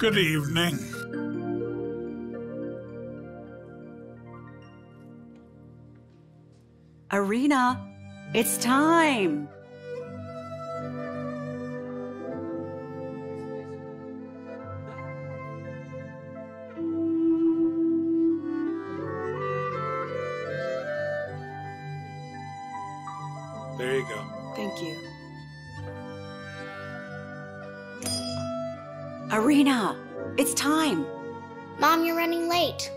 Good evening. Irina, it's time. There you go. Thank you. Irina, it's time. Mom, you're running late.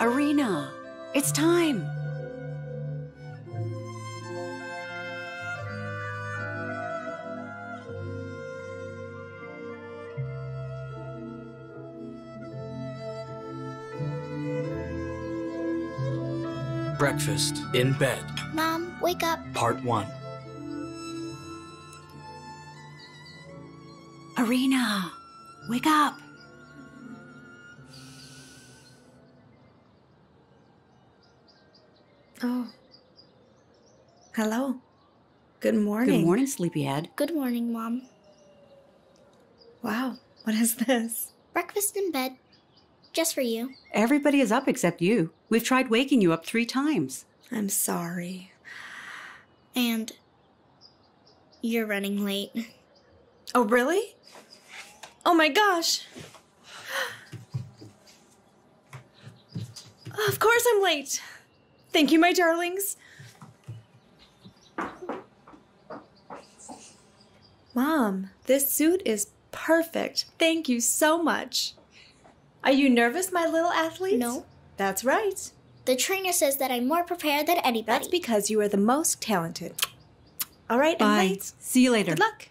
Irina, it's time. Breakfast in bed. Mom, wake up. Part 1. Irina, wake up. Oh. Hello. Good morning. Good morning, sleepyhead. Good morning, Mom. Wow, what is this? Breakfast in bed. Just for you. Everybody is up except you. We've tried waking you up 3 times. I'm sorry. And you're running late. Oh, really? Oh, my gosh. Of course I'm late. Thank you, my darlings. Mom, this suit is perfect. Thank you so much. Are you nervous, my little athlete? No. That's right. The trainer says that I'm more prepared than anybody. That's because you are the most talented. All right, bye. I'm late. See you later. Good luck.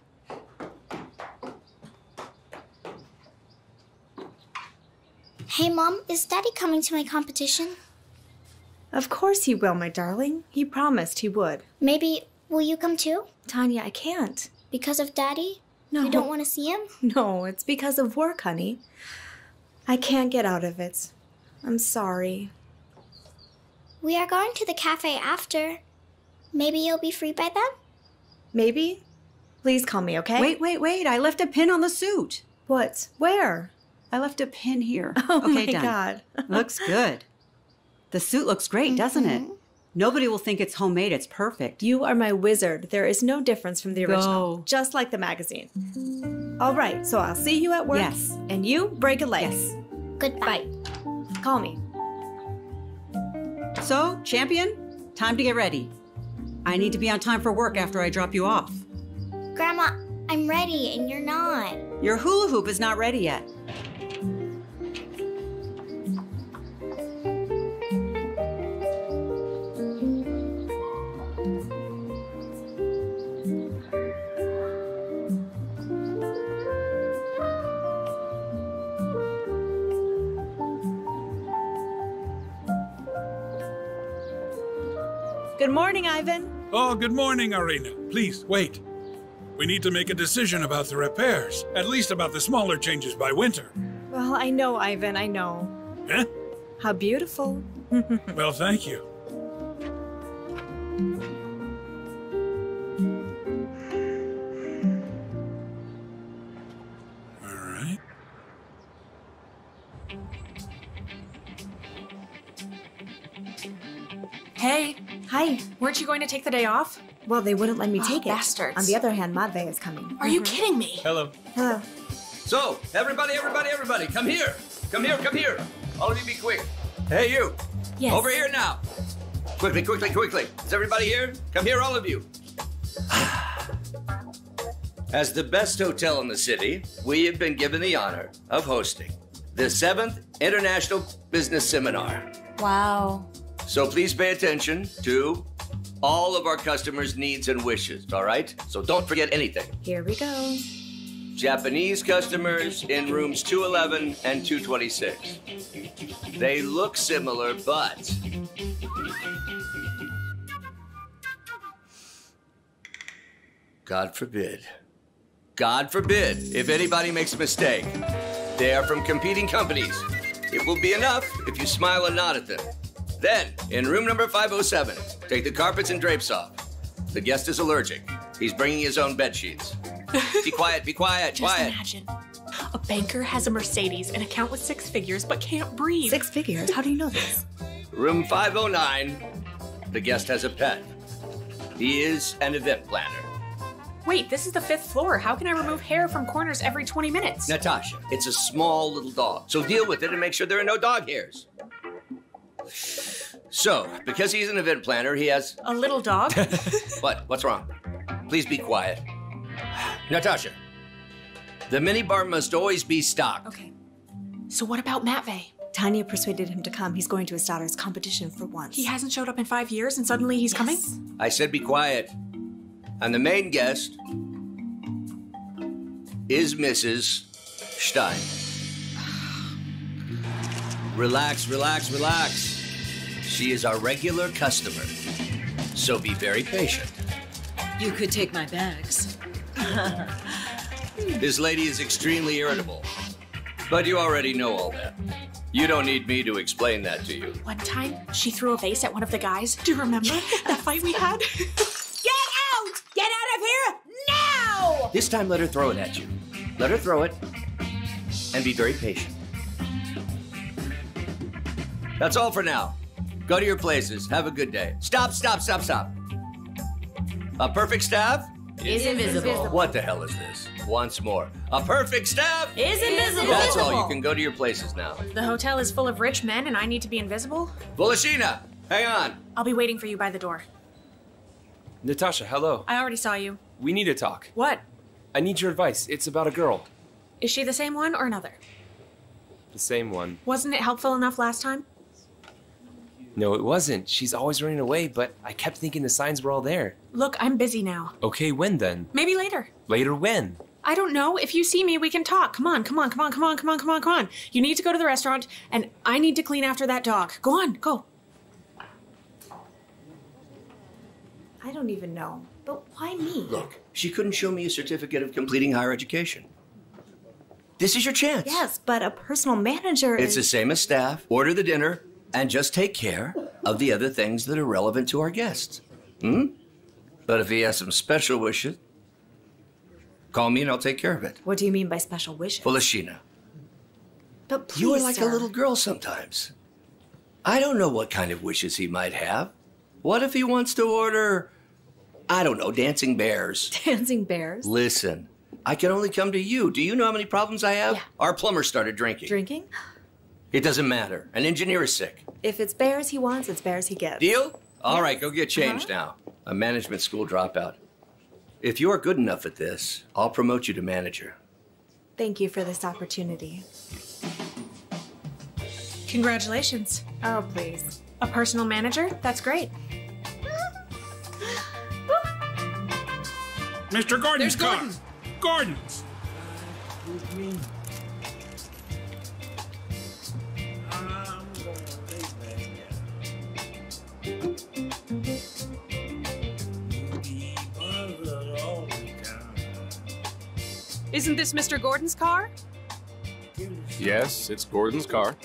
Hey, Mom, is Daddy coming to my competition? Of course he will, my darling. He promised he would. Maybe, will you come too? Tanya, I can't. Because of Daddy? No. You don't want to see him? No, it's because of work, honey. I can't get out of it. I'm sorry. We are going to the cafe after. Maybe you'll be free by then? Maybe. Please call me, okay? Wait. I left a pin on the suit. What? Where? I left a pin here. Oh, okay, my done. God. Looks good. The suit looks great, doesn't it? Nobody will think it's homemade. It's perfect. You are my wizard. There is no difference from the original. Go. Just like the magazine. All right, so I'll see you at work. Yes. And you break a leg. Yes. Goodbye. Bye. Call me. So, champion, time to get ready. I need to be on time for work after I drop you off. Grandma, I'm ready and you're not. Your hula hoop is not ready yet. Good morning, Ivan. Oh, good morning, Irina. Please, wait. We need to make a decision about the repairs, at least about the smaller changes by winter. Well, I know, Ivan, I know. Huh? How beautiful. Well, thank you. All right. Hey. Hi. Weren't you going to take the day off? Well, they wouldn't let me take it. Bastards. On the other hand, Matvey is coming. Are you kidding me? Hello. Hello. So, everybody, come here. All of you be quick. Hey, you. Yes. Over here now. Quickly. Is everybody here? Come here, all of you. As the best hotel in the city, we have been given the honor of hosting the 7th International Business Seminar. Wow. So please pay attention to all of our customers' needs and wishes, all right? So don't forget anything. Here we go. Japanese customers in rooms 211 and 226. They look similar, but... God forbid if anybody makes a mistake. They are from competing companies. It will be enough if you smile and nod at them. Then, in room number 507, take the carpets and drapes off. The guest is allergic. He's bringing his own bed sheets. Be quiet, be quiet, quiet. Just imagine. A banker has a Mercedes, an account with 6 figures, but can't breathe. 6 figures? How do you know this? Room 509, the guest has a pet. He is an event planner. Wait, this is the 5th floor. How can I remove hair from corners every 20 minutes? Natasha, it's a small little dog, so deal with it and make sure there are no dog hairs. So, because he's an event planner, he has... A little dog? What? What's wrong? Please be quiet. Natasha, the minibar must always be stocked. Okay. So what about Matvey? Tanya persuaded him to come. He's going to his daughter's competition for once. He hasn't showed up in 5 years and suddenly he's coming? I said be quiet. And the main guest is Mrs. Stein. Relax, relax, relax. She is our regular customer, so be very patient. You could take my bags. This lady is extremely irritable, but you already know all that. You don't need me to explain that to you. One time, she threw a vase at one of the guys. Do you remember that fight we had? Get out of here now! This time, let her throw it at you. Let her throw it, and be very patient. That's all for now. Go to your places. Have a good day. Stop, stop, stop, stop. A perfect staff is invisible. What the hell is this? Once more. A perfect staff is invisible. That's all. You can go to your places now. The hotel is full of rich men, and I need to be invisible? Polishina, hang on. I'll be waiting for you by the door. Natasha, hello. I already saw you. We need to talk. What? I need your advice. It's about a girl. Is she the same one or another? The same one. Wasn't it helpful enough last time? No, it wasn't. She's always running away, but I kept thinking the signs were all there. Look, I'm busy now. Okay, when then? Maybe later. Later when? I don't know. If you see me, we can talk. Come on, come on, come on, come on, come on, come on, come on. You need to go to the restaurant, and I need to clean after that dog. Go on, go. I don't even know, but why me? Look, she couldn't show me a certificate of completing higher education. This is your chance. Yes, but a personal manager is... It's the same as staff. Order the dinner and just take care of the other things that are relevant to our guests. Hmm? But if he has some special wishes, call me and I'll take care of it. What do you mean by special wishes? Polishina. But please, you are like a little girl sometimes. I don't know what kind of wishes he might have. What if he wants to order, I don't know, dancing bears? Dancing bears? Listen, I can only come to you. Do you know how many problems I have? Yeah. Our plumber started drinking. Drinking? It doesn't matter. An engineer is sick. If it's bears he wants, it's bears he gets. Deal? All right, go get changed now. A management school dropout. If you're good enough at this, I'll promote you to manager. Thank you for this opportunity. Congratulations. Oh, please. A personal manager? That's great. Mr. Gordon's Cup. Gordon's. Isn't this Mr. Gordon's car? Yes, it's Gordon's car.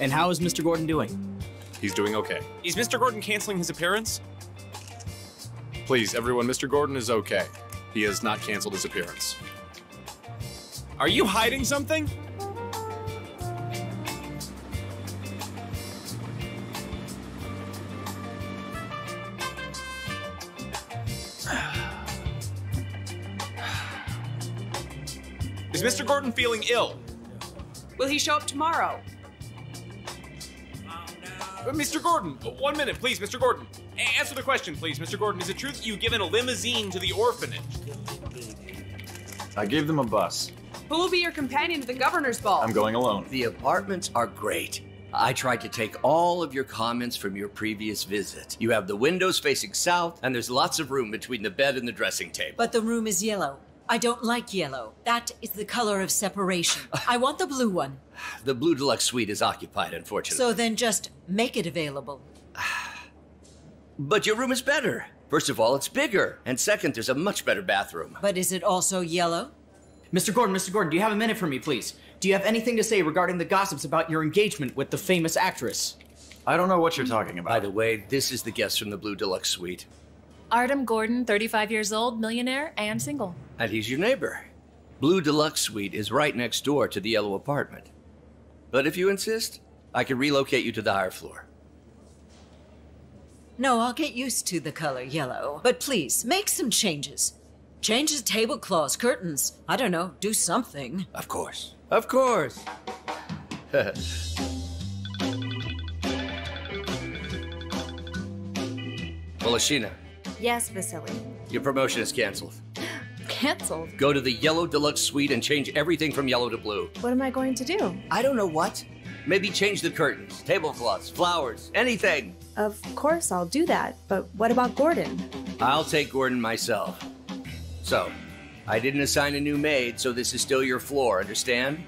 And how is Mr. Gordon doing? He's doing okay. Is Mr. Gordon canceling his appearance? Please, everyone, Mr. Gordon is okay. He has not canceled his appearance. Are you hiding something? Is Mr. Gordon feeling ill? Will he show up tomorrow? Mr. Gordon, 1 minute, please, Mr. Gordon. Answer the question, please, Mr. Gordon. Is it true that you've given a limousine to the orphanage? I gave them a bus. Who will be your companion to the Governor's Ball? I'm going alone. The apartments are great. I tried to take all of your comments from your previous visit. You have the windows facing south, and there's lots of room between the bed and the dressing table. But the room is yellow. I don't like yellow. That is the color of separation. I want the blue one. The blue deluxe suite is occupied, unfortunately. So then just make it available. But your room is better. First of all, it's bigger. And second, there's a much better bathroom. But is it also yellow? Mr. Gordon, do you have a minute for me, please? Do you have anything to say regarding the gossips about your engagement with the famous actress? I don't know what you're talking about. By the way, this is the guest from the Blue Deluxe Suite. Artem Gordon, 35 years old, millionaire, and single. And he's your neighbor. Blue Deluxe Suite is right next door to the yellow apartment. But if you insist, I can relocate you to the higher floor. No, I'll get used to the color yellow. But please, make some changes. Changes, tablecloths, curtains. I don't know, do something. Of course. Of course. Polishina. Yes, Vasily. Your promotion is canceled. Canceled? Go to the yellow deluxe suite and change everything from yellow to blue. What am I going to do? I don't know what. Maybe change the curtains, tablecloths, flowers, anything. Of course I'll do that, but what about Gordon? I'll take Gordon myself. So, I didn't assign a new maid, so this is still your floor, understand?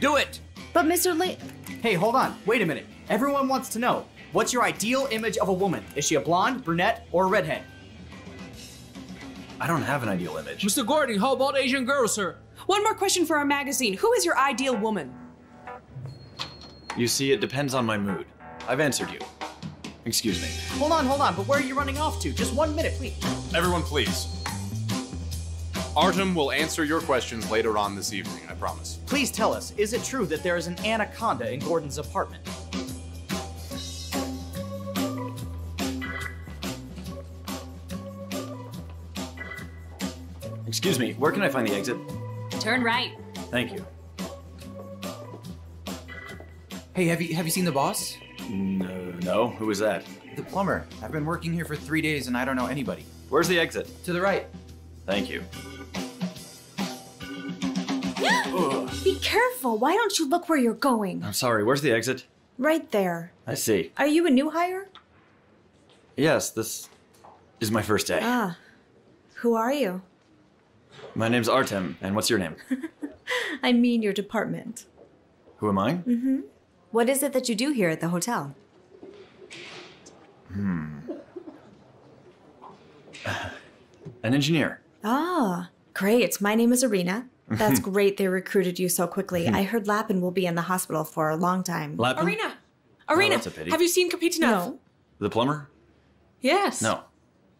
Do it! But Mr. Lee... Hey, hold on, wait a minute. Everyone wants to know, what's your ideal image of a woman? Is she a blonde, brunette, or a redhead? I don't have an ideal image. Mr. Gordon, how about Asian girls, sir? One more question for our magazine. Who is your ideal woman? You see, it depends on my mood. I've answered you. Excuse me. Hold on, but where are you running off to? Just 1 minute, please. Everyone, please. Artem will answer your questions later on this evening, I promise. Please tell us, is it true that there is an anaconda in Gordon's apartment? Excuse me, where can I find the exit? Turn right. Thank you. Hey, have you seen the boss? No, who is that? The plumber. I've been working here for 3 days and I don't know anybody. Where's the exit? To the right. Thank you. Be careful, why don't you look where you're going? I'm sorry, where's the exit? Right there. I see. Are you a new hire? Yes, this is my first day. Ah, who are you? My name's Artem, and what's your name? I mean your department. Who am I? Mm-hmm. What is it that you do here at the hotel? An engineer. Ah, great. My name is Irina. That's great they recruited you so quickly. I heard Lapin will be in the hospital for a long time. Lapin? Irina, that's a pity. Have you seen Kapitanov? No. The plumber? Yes. No.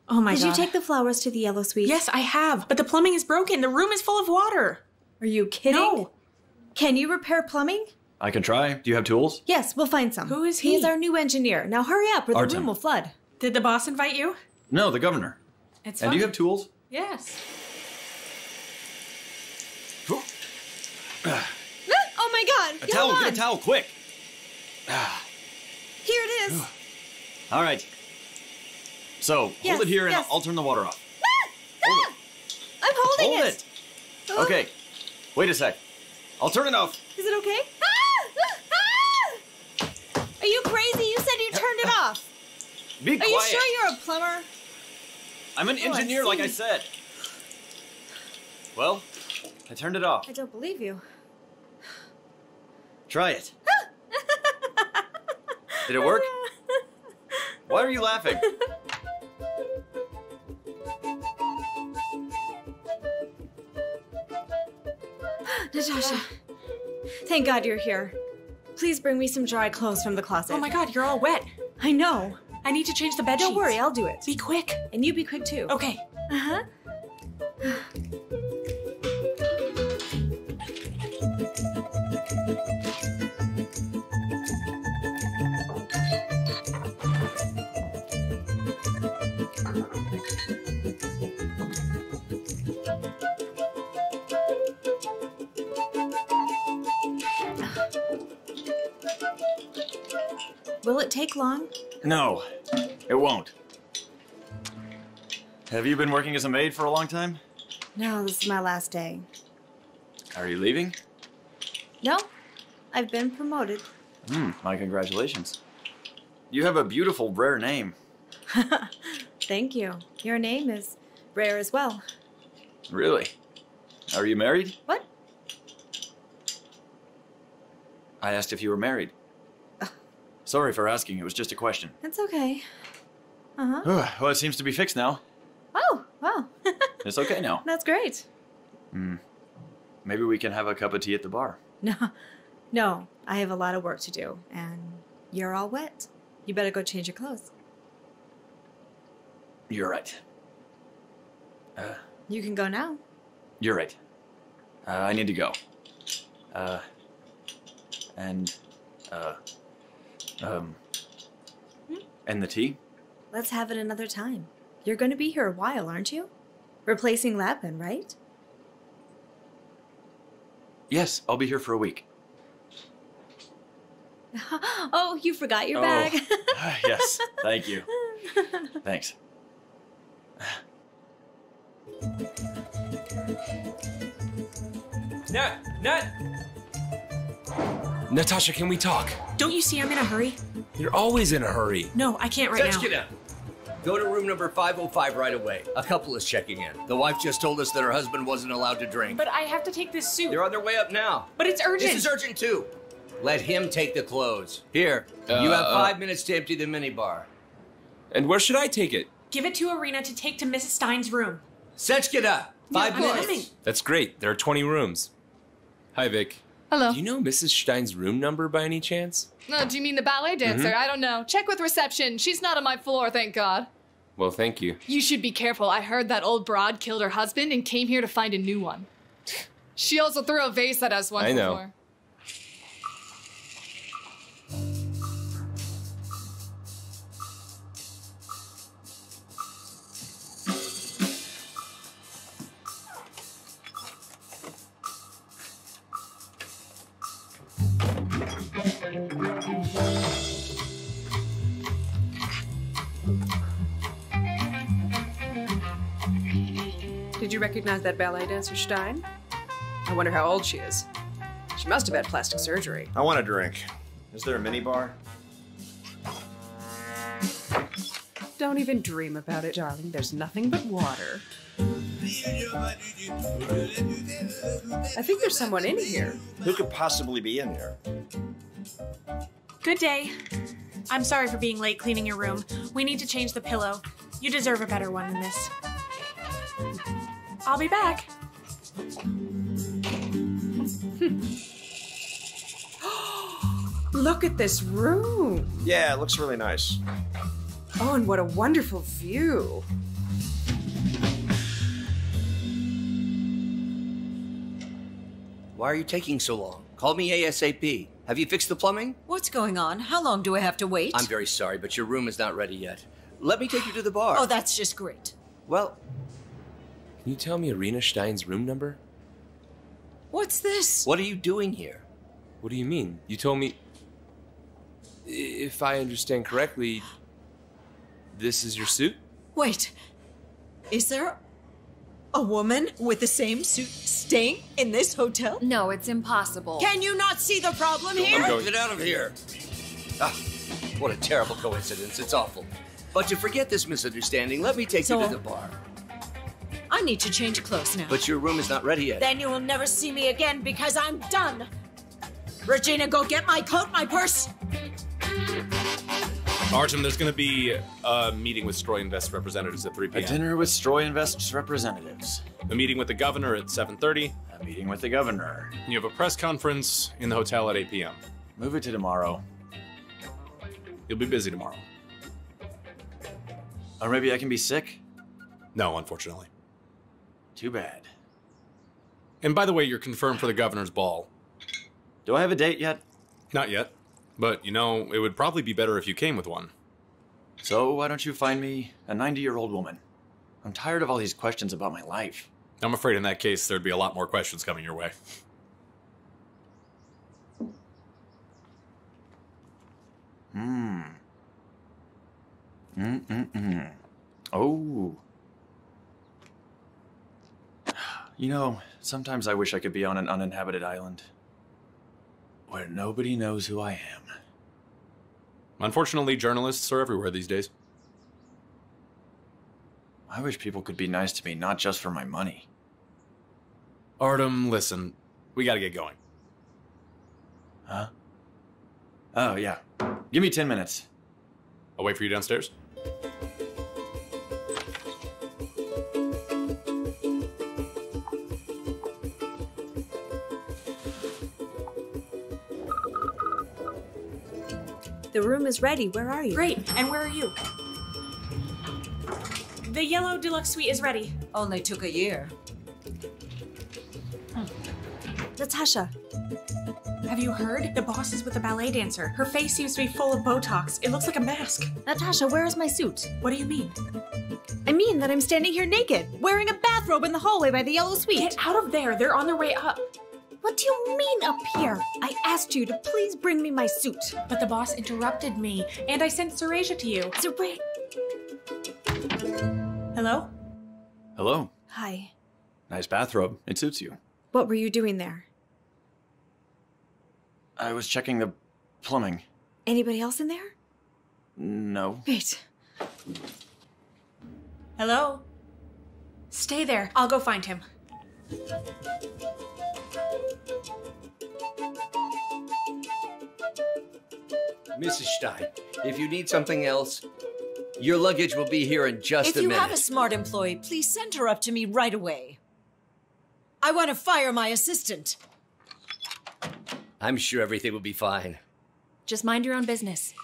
Oh my God. Did you take the flowers to the yellow suite? Yes, I have, but the plumbing is broken. The room is full of water. Are you kidding? No. Can you repair plumbing? I can try. Do you have tools? Yes, we'll find some. Who is he? He's our new engineer. Now hurry up or the room will flood. Did the boss invite you? No, the governor. It's fine. And do you have tools? Yes. Oh my God! Get a towel, quick! Here it is. All right. So, hold it here and I'll turn the water off. I'm holding it! Hold it! Okay, wait a sec. I'll turn it off. Is it okay? Are you crazy? You said you turned it off. Be quiet. Are you sure you're a plumber? I'm an engineer, like I said. Well, I turned it off. I don't believe you. Try it. Did it work? Why are you laughing? Natasha, thank God you're here. Please bring me some dry clothes from the closet. Oh my God, you're all wet. I know. I need to change the bed sheets. Don't worry, I'll do it. Be quick. And you be quick too. Okay. Uh-huh. Will it take long? No, it won't. Have you been working as a maid for a long time? No, this is my last day. Are you leaving? No, I've been promoted. My congratulations. You have a beautiful, rare name. Thank you. Your name is rare as well. Really? Are you married? What? I asked if you were married. Sorry for asking, it was just a question. That's okay. Uh-huh. Well, it seems to be fixed now. Oh, wow. It's okay now. That's great. Maybe we can have a cup of tea at the bar. No, I have a lot of work to do, and you're all wet. You better go change your clothes. You're right. You can go now. You're right. I need to go. And the tea? Let's have it another time. You're going to be here a while, aren't you? Replacing Lapin, right? Yes, I'll be here for a week. Oh, you forgot your bag. Yes, thank you. Thanks. Natasha, can we talk? Don't you see I'm in a hurry? You're always in a hurry. No, I can't right now. Let's get out. Go to room number 505 right away. A couple is checking in. The wife just told us that her husband wasn't allowed to drink. But I have to take this suit. They're on their way up now. But it's urgent. This is urgent too. Let him take the clothes. Here, you have 5 minutes to empty the minibar. And where should I take it? Give it to Irina to take to Mrs. Stein's room. Setchkina, 5 minutes. That's great. There are 20 rooms. Hi, Vic. Hello. Do you know Mrs. Stein's room number by any chance? No, do you mean the ballet dancer? I don't know. Check with reception. She's not on my floor, thank God. Well, thank you. You should be careful. I heard that old broad killed her husband and came here to find a new one. She also threw a vase at us once before. Did you recognize that ballet dancer Stein? I wonder how old she is. She must have had plastic surgery. I want a drink. Is there a minibar? Don't even dream about it, darling. There's nothing but water. I think there's someone in here. Who could possibly be in here? Good day. I'm sorry for being late cleaning your room. We need to change the pillow. You deserve a better one than this. I'll be back. Look at this room. Yeah, it looks really nice. Oh, and what a wonderful view. Why are you taking so long? Call me ASAP. Have you fixed the plumbing? What's going on? How long do I have to wait? I'm very sorry, but your room is not ready yet. Let me take you to the bar. Oh, that's just great. Well, can you tell me Irina Stein's room number? What's this? What are you doing here? What do you mean? You told me... If I understand correctly, this is your suit? Wait. Is there... a woman with the same suit staying in this hotel? No, it's impossible. Can you not see the problem here? I'm going. Get out of here. Ah, what a terrible coincidence. It's awful. But to forget this misunderstanding, let me take you to the bar. I need to change clothes now. But your room is not ready yet. Then you will never see me again because I'm done. Regina, go get my coat, my purse. Artem, there's going to be a meeting with Stroy Invest representatives at 3 p.m. A dinner with Stroy Invest's representatives. A meeting with the governor at 7:30. A meeting with the governor. And you have a press conference in the hotel at 8 p.m. Move it to tomorrow. You'll be busy tomorrow. Or maybe I can be sick? No, unfortunately. Too bad. And by the way, you're confirmed for the Governor's Ball. Do I have a date yet? Not yet. But, you know, it would probably be better if you came with one. So why don't you find me a 90-year-old woman? I'm tired of all these questions about my life. I'm afraid in that case there'd be a lot more questions coming your way. Oh. You know, sometimes I wish I could be on an uninhabited island. Where nobody knows who I am. Unfortunately, journalists are everywhere these days. I wish people could be nice to me, not just for my money. Artem, listen, we gotta get going. Huh? Oh, yeah. Give me 10 minutes. I'll wait for you downstairs. The room is ready. Where are you? Great. And where are you? The yellow deluxe suite is ready. Only took a year. Natasha. Have you heard? The boss is with a ballet dancer. Her face seems to be full of Botox. It looks like a mask. Natasha, where is my suit? What do you mean? I mean that I'm standing here naked, wearing a bathrobe in the hallway by the yellow suite. Get out of there. They're on their way up. What do you mean up here? I asked you to please bring me my suit. But the boss interrupted me, and I sent Sureja to you. Sureja. Hello? Hello. Hi. Nice bathrobe. It suits you. What were you doing there? I was checking the plumbing. Anybody else in there? No. Wait. Hello? Stay there. I'll go find him. Mrs. Stein, if you need something else, your luggage will be here in just a minute. If you have a smart employee, please send her up to me right away. I want to fire my assistant. I'm sure everything will be fine. Just mind your own business.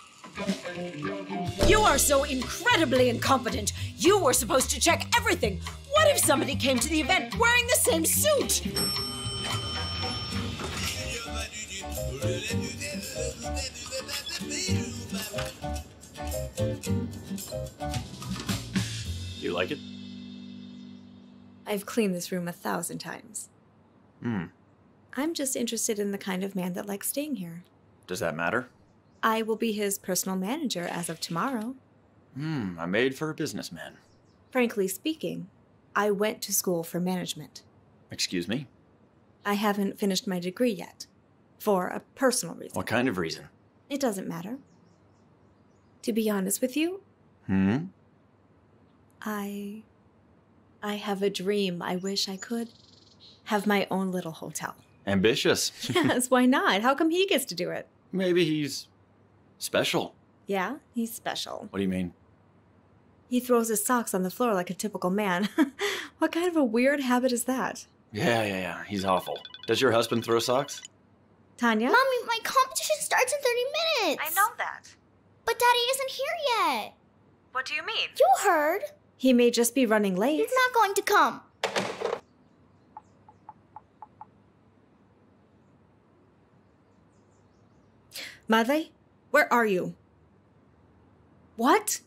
You are so incredibly incompetent. You were supposed to check everything. What if somebody came to the event wearing the same suit? Do you like it? I've cleaned this room 1,000 times. Hmm. I'm just interested in the kind of man that likes staying here. Does that matter? I will be his personal manager as of tomorrow. Hmm, I'm made for a businessman. Frankly speaking, I went to school for management. Excuse me? I haven't finished my degree yet. For a personal reason. What kind of reason? It doesn't matter. To be honest with you... Hmm? I have a dream. I wish I could have my own little hotel. Ambitious. Yes, why not? How come he gets to do it? Maybe he's special. Yeah, he's special. What do you mean? He throws his socks on the floor like a typical man. What kind of a weird habit is that? Yeah. He's awful. Does your husband throw socks? Tanya? Mommy, my competition starts in 30 minutes. I know that. But Daddy isn't here yet. What do you mean? You heard. He may just be running late. He's not going to come. Matvey, where are you? What?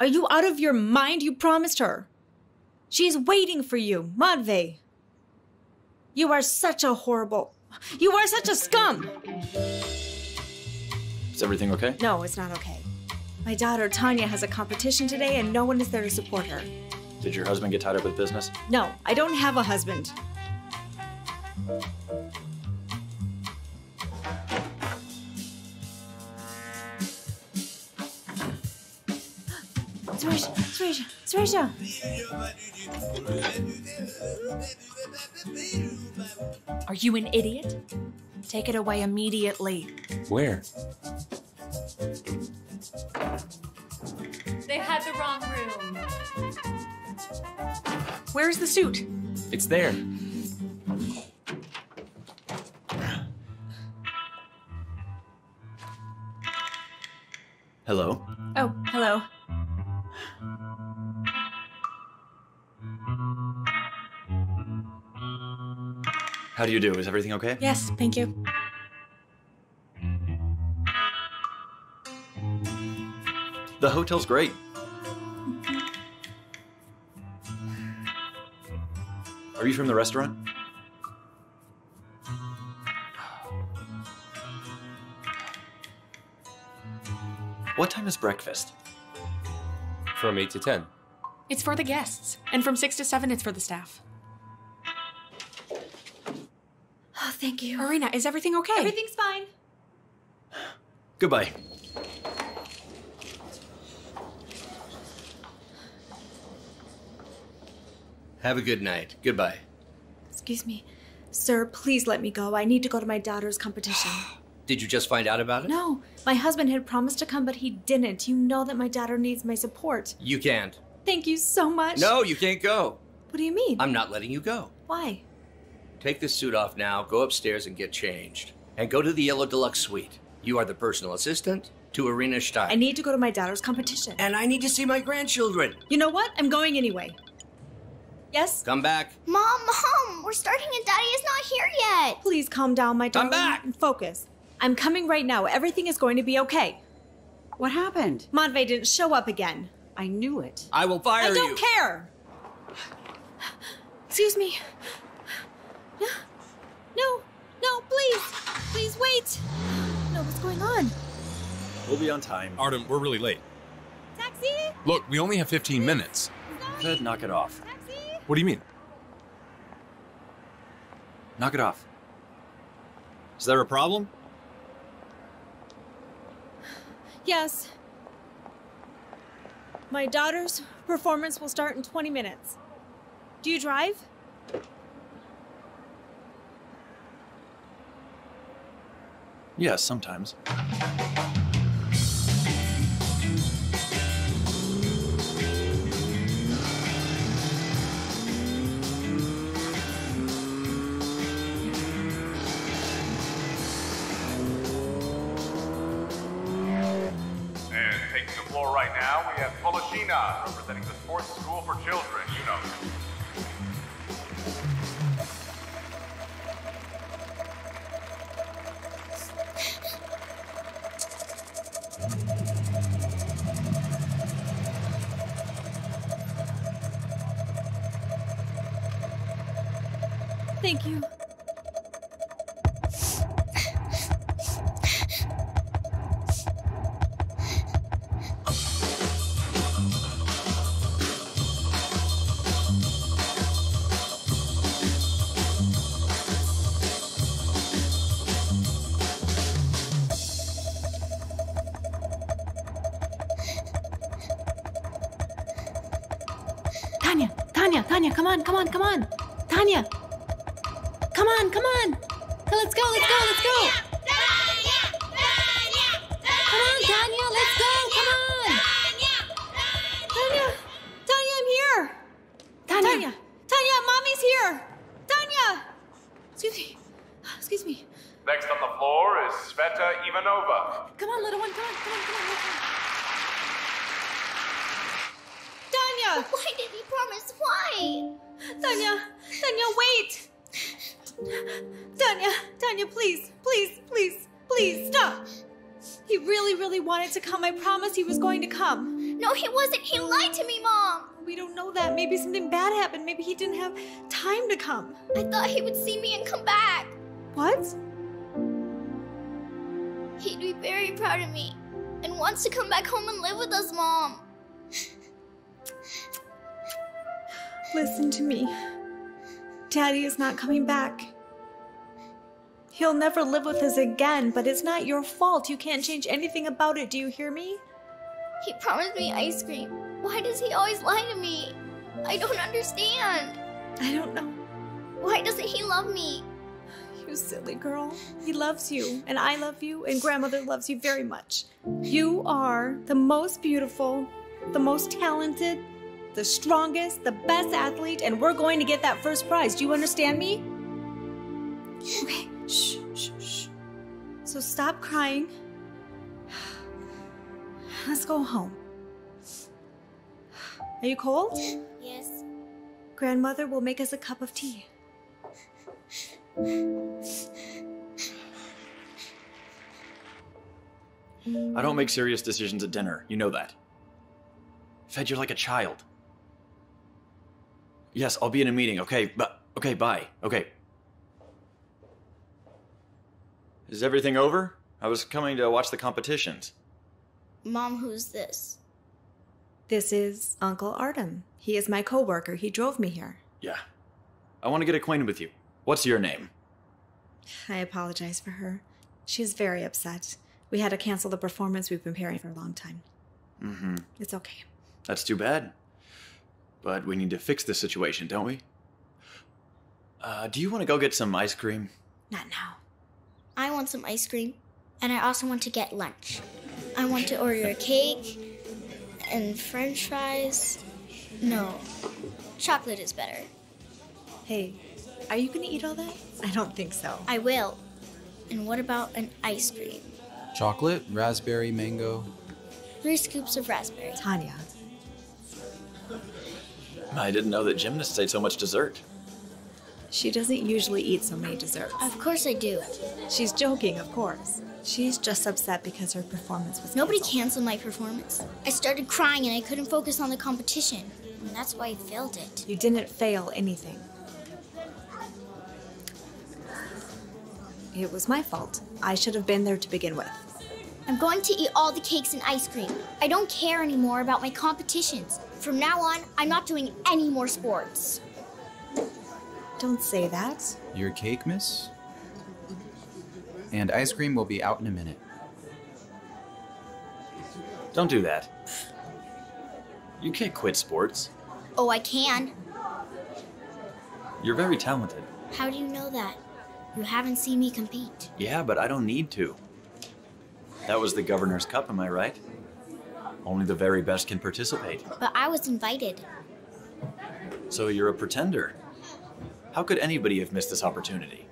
Are you out of your mind? You promised her. She's waiting for you, Matvey. You are such a horrible... You are such a scum! Is everything okay? No, it's not okay. My daughter, Tanya, has a competition today and no one is there to support her. Did your husband get tied up with business? No, I don't have a husband. Sureja! Are you an idiot? Take it away immediately. Where? They had the wrong room. Where's the suit? It's there. Hello? Oh, hello. How do you do? Is everything okay? Yes, thank you. The hotel's great. Are you from the restaurant? What time is breakfast? From 8 to 10. It's for the guests. And from 6 to 7, it's for the staff. Oh, thank you. Irina, is everything okay? Everything's fine. Goodbye. Have a good night. Goodbye. Excuse me. Sir, please let me go. I need to go to my daughter's competition. Did you just find out about it? No. My husband had promised to come, but he didn't. You know that my daughter needs my support. You can't. Thank you so much. No, you can't go. What do you mean? I'm not letting you go. Why? Take this suit off now, go upstairs and get changed. And go to the yellow deluxe suite. You are the personal assistant to Irina Stein. I need to go to my daughter's competition. And I need to see my grandchildren. You know what? I'm going anyway. Yes? Come back. Mom, Mom, we're starting and Daddy is not here yet. Please calm down, my darling. Come back. And focus. I'm coming right now. Everything is going to be okay. What happened? Matvey didn't show up again. I knew it. I will fire you. I don't care. Excuse me. No, please. Please wait. No, what's going on? We'll be on time. Artem, we're really late. Taxi? Look, we only have 15 minutes. Sorry. Knock it off. Taxi? What do you mean? Knock it off. Is there a problem? Yes. My daughter's performance will start in 20 minutes. Do you drive? Yeah, sometimes. Right now, we have Polishina representing the sports school for children, you know. Thank you. Tanya, come on. Tanya. Come on. Let's go. Tanya. Come on, Tanya, let's go. Come on. Tanya, I'm here. Tanya, Mommy's here. Tanya. Excuse me. Next on the floor is Sveta Ivanova. Come on, little one, come on. Why did he promise? Why? Tanya, wait! Tanya, please, stop! He really wanted to come. I promised he was going to come. No, he wasn't. He lied to me, Mom! We don't know that. Maybe something bad happened. Maybe he didn't have time to come. I thought he would see me and come back. What? He'd be very proud of me and wants to come back home and live with us, Mom. Listen to me. Daddy is not coming back. He'll never live with us again, but it's not your fault. You can't change anything about it. Do you hear me? He promised me ice cream. Why does he always lie to me? I don't understand. I don't know. Why doesn't he love me? You silly girl. He loves you, and I love you, and Grandmother loves you very much. You are the most beautiful, the most talented, the strongest, the best athlete, and we're going to get that first prize. Do you understand me? Okay, shh. So stop crying. Let's go home. Are you cold? Yes. Grandmother will make us a cup of tea. I don't make serious decisions at dinner. You know that. Fed, you're like a child. Yes, I'll be in a meeting, okay, bye, okay. Is everything over? I was coming to watch the competitions. Mom, who's this? This is Uncle Artem. He is my co-worker. He drove me here. Yeah. I want to get acquainted with you. What's your name? I apologize for her. She's very upset. We had to cancel the performance we've been preparing for a long time. Mm-hmm. It's okay. That's too bad. But we need to fix this situation, don't we? Do you want to go get some ice cream? Not now. I want some ice cream, and I also want to get lunch. I want to order a cake and French fries. No, chocolate is better. Hey, are you going to eat all that? I don't think so. I will. And what about an ice cream? Chocolate, raspberry, mango. 3 scoops of raspberry. Tanya. I didn't know that gymnasts ate so much dessert. She doesn't usually eat so many desserts. Of course I do. She's joking, of course. She's just upset because her performance was canceled. Nobody canceled my performance. I started crying and I couldn't focus on the competition. And that's why I failed it. You didn't fail anything. It was my fault. I should have been there to begin with. I'm going to eat all the cakes and ice cream. I don't care anymore about my competitions. From now on, I'm not doing any more sports. Don't say that. Your cake, miss? And ice cream will be out in a minute. Don't do that. You can't quit sports. Oh, I can. You're very talented. How do you know that? You haven't seen me compete. Yeah, but I don't need to. That was the Governor's Cup, am I right? Only the very best can participate. But I was invited. So you're a pretender. How could anybody have missed this opportunity?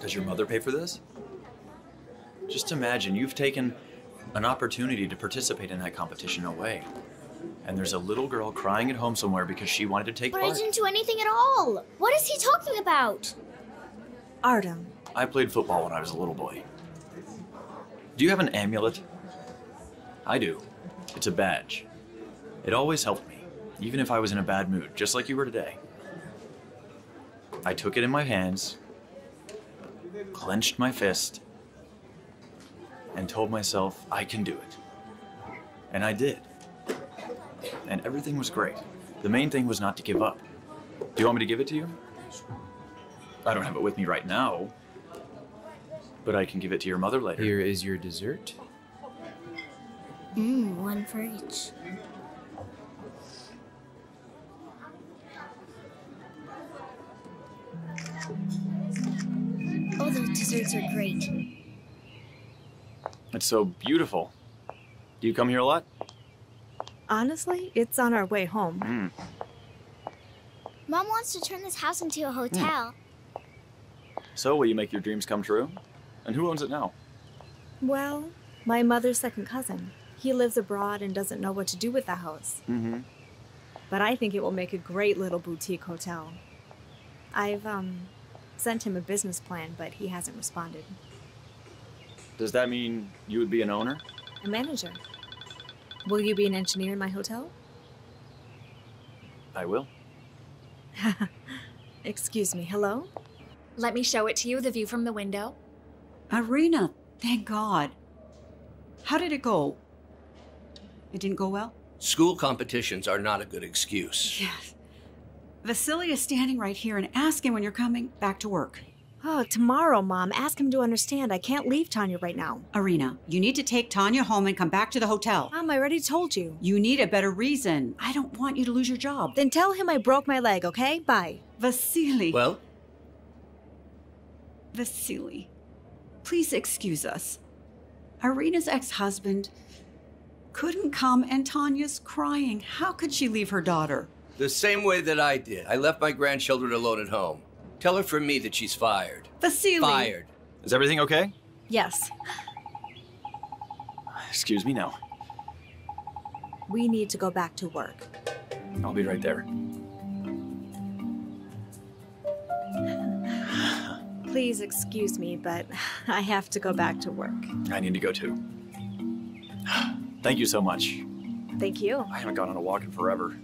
Does your mother pay for this? Just imagine, you've taken an opportunity to participate in that competition away. And there's a little girl crying at home somewhere because she wanted to take part. But I didn't do anything at all. What is he talking about? Artem. I played football when I was a little boy. Do you have an amulet? I do. It's a badge. It always helped me, even if I was in a bad mood, just like you were today. I took it in my hands, clenched my fist, and told myself, I can do it. And I did. And everything was great. The main thing was not to give up. Do you want me to give it to you? I don't have it with me right now, but I can give it to your mother later. Here is your dessert. One for each. Oh, those desserts are great. It's so beautiful. Do you come here a lot? Honestly, it's on our way home. Mom wants to turn this house into a hotel. So will you make your dreams come true? And who owns it now? Well, my mother's second cousin. He lives abroad and doesn't know what to do with the house. But I think it will make a great little boutique hotel. I've sent him a business plan, but he hasn't responded. Does that mean you would be an owner? A manager. Will you be an engineer in my hotel? I will. Excuse me, hello? Let me show it to you, the view from the window. Irina, thank God. How did it go? It didn't go well? School competitions are not a good excuse. Yes. Vasily is standing right here and asking when you're coming back to work. Oh, tomorrow, Mom. Ask him to understand. I can't leave Tanya right now. Irina, you need to take Tanya home and come back to the hotel. Mom, I already told you. You need a better reason. I don't want you to lose your job. Then tell him I broke my leg, okay? Bye. Vasily. Well? Vasily, please excuse us. Irina's ex-husband couldn't come and Tanya's crying. How could she leave her daughter? The same way that I did. I left my grandchildren alone at home. Tell her from me that she's fired. Vasily! Fired. Is everything okay? Yes. Excuse me now. We need to go back to work. I'll be right there. Please excuse me, but I have to go back to work. I need to go too. Thank you so much. Thank you. I haven't gone on a walk in forever.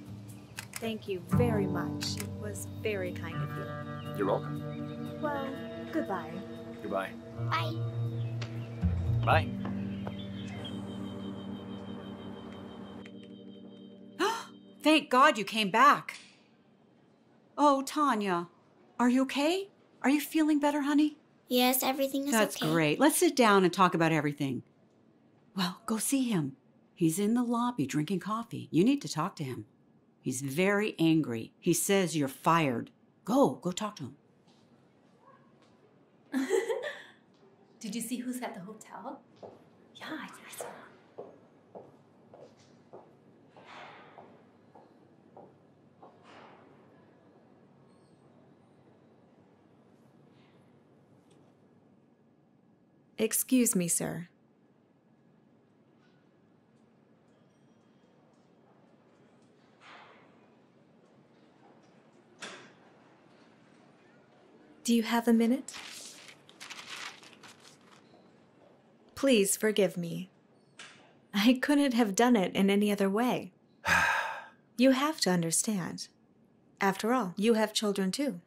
Thank you very much. It was very kind of you. You're welcome. Well, goodbye. Goodbye. Bye. Bye. Thank God you came back. Oh, Tanya, are you okay? Are you feeling better, honey? Yes, everything is okay. That's great. Let's sit down and talk about everything. Well, go see him. He's in the lobby drinking coffee. You need to talk to him. He's very angry. He says you're fired. Go talk to him. Did you see who's at the hotel? Yeah, I saw him. Excuse me, sir. Do you have a minute? Please forgive me. I couldn't have done it in any other way. You have to understand. After all, you have children too.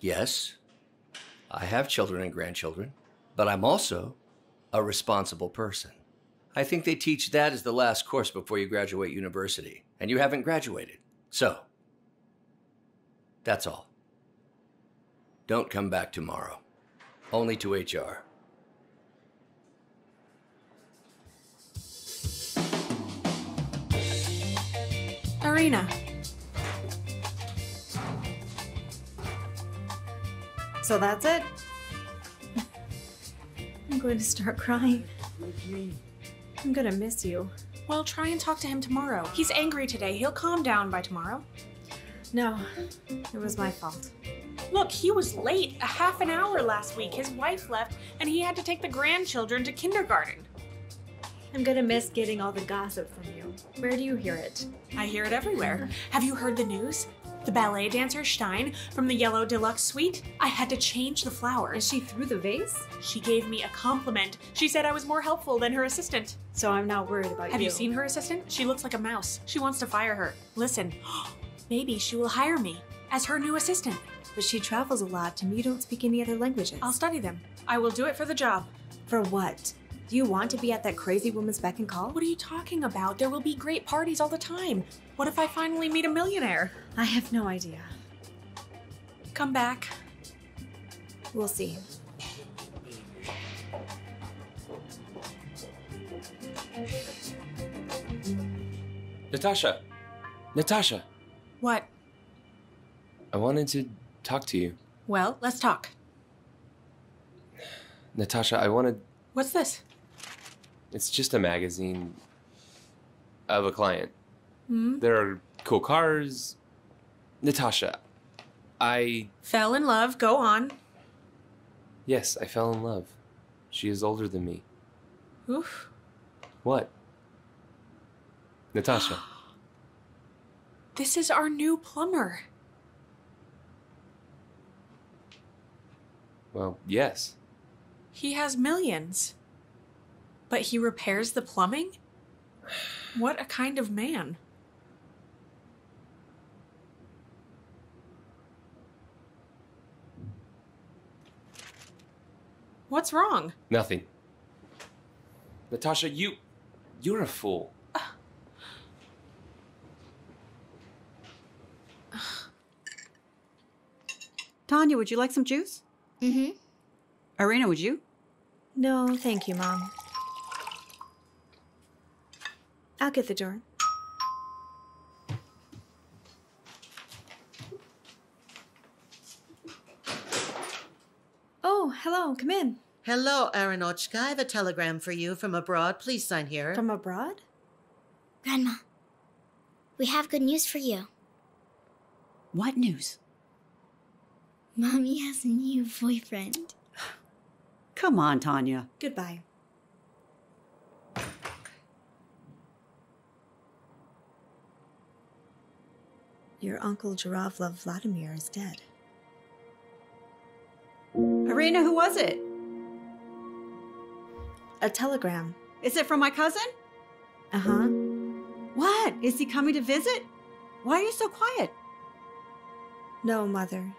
Yes, I have children and grandchildren, but I'm also a responsible person. I think they teach that as the last course before you graduate university, and you haven't graduated. So, that's all. Don't come back tomorrow, only to HR. Irina. So that's it? I'm going to start crying. I'm gonna miss you. Well, try and talk to him tomorrow. He's angry today. He'll calm down by tomorrow. No, it was my fault. Look, he was late a half an hour last week. His wife left, and he had to take the grandchildren to kindergarten. I'm gonna miss getting all the gossip from you. Where do you hear it? I hear it everywhere. Have you heard the news? The ballet dancer, Stein, from the Yellow Deluxe Suite. I had to change the flowers. And she threw the vase? She gave me a compliment. She said I was more helpful than her assistant. So I'm not worried about you. Have you seen her assistant? She looks like a mouse. She wants to fire her. Listen, maybe she will hire me as her new assistant. But she travels a lot, and you don't speak any other languages. I'll study them. I will do it for the job. For what? Do you want to be at that crazy woman's beck and call? What are you talking about? There will be great parties all the time. What if I finally meet a millionaire? I have no idea. Come back. We'll see. Natasha! Natasha! What? I wanted to talk to you. Well, let's talk. Natasha, I wanted... What's this? It's just a magazine of a client. Hmm? There are cool cars. Natasha, I... Fell in love. Go on. Yes, I fell in love. She is older than me. Oof. What? Natasha. This is our new plumber. Well, yes. He has millions. But he repairs the plumbing? What a kind of man. What's wrong? Nothing. Natasha, you're a fool. Tanya, would you like some juice? Mm-hmm. Irina, would you? No, thank you, Mom. I'll get the door. Oh, hello. Come in. Hello, Arinochka. I have a telegram for you from abroad. Please sign here. From abroad? Grandma, we have good news for you. What news? Mommy has a new boyfriend. Come on, Tanya. Goodbye. Your uncle Jaravla Vladimir is dead. Irina, who was it? A telegram. Is it from my cousin? Uh-huh. What? Is he coming to visit? Why are you so quiet? No, Mother.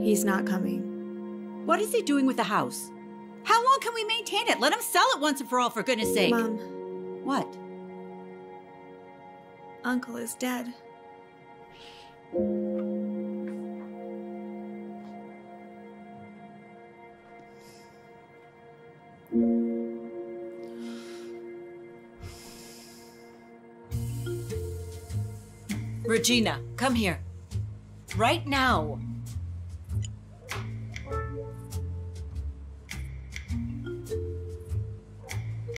He's not coming. What is he doing with the house? How long can we maintain it? Let him sell it once and for all, for goodness sake. Mom. What? Uncle is dead. Regina, come here. Right now.